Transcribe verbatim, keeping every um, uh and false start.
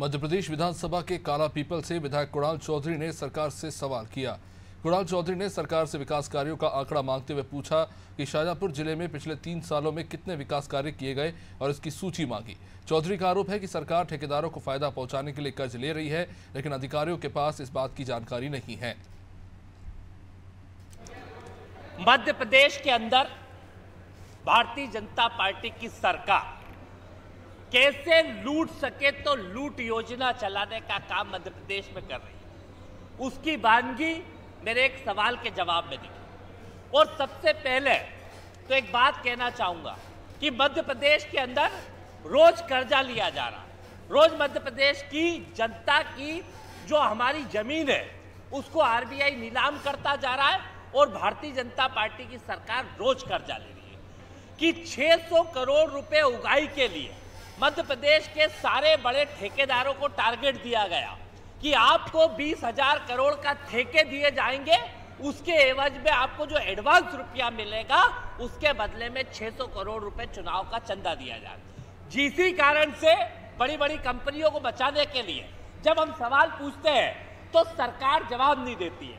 मध्य प्रदेश विधानसभा के कालापीपल से विधायक कुणाल चौधरी ने सरकार से सवाल किया। कुणाल चौधरी ने सरकार से विकास कार्यों का आंकड़ा मांगते हुए पूछा कि शाजापुर जिले में पिछले तीन सालों में कितने विकास कार्य किए गए और इसकी सूची मांगी। चौधरी का आरोप है कि सरकार ठेकेदारों को फायदा पहुंचाने के लिए कर्ज ले रही है, लेकिन अधिकारियों के पास इस बात की जानकारी नहीं है। मध्य प्रदेश के अंदर भारतीय जनता पार्टी की सरकार कैसे लूट सके तो लूट योजना चलाने का काम मध्य प्रदेश में कर रही है, उसकी वानगी मेरे एक सवाल के जवाब में दिखी। और सबसे पहले तो एक बात कहना चाहूँगा कि मध्य प्रदेश के अंदर रोज कर्जा लिया जा रहा, रोज मध्य प्रदेश की जनता की जो हमारी जमीन है उसको आरबीआई नीलाम करता जा रहा है और भारतीय जनता पार्टी की सरकार रोज कर्जा ले रही है कि छह सौ करोड़ रुपए उगाई के लिए मध्य प्रदेश के सारे बड़े ठेकेदारों को टारगेट दिया गया कि आपको बीस हजार करोड़ का ठेके दिए जाएंगे, उसके एवज में आपको जो एडवांस रुपया मिलेगा उसके बदले में छह सौ करोड़ रुपए चुनाव का चंदा दिया जाएगा। जिसी कारण से बड़ी बड़ी कंपनियों को बचाने के लिए जब हम सवाल पूछते हैं तो सरकार जवाब नहीं देती है।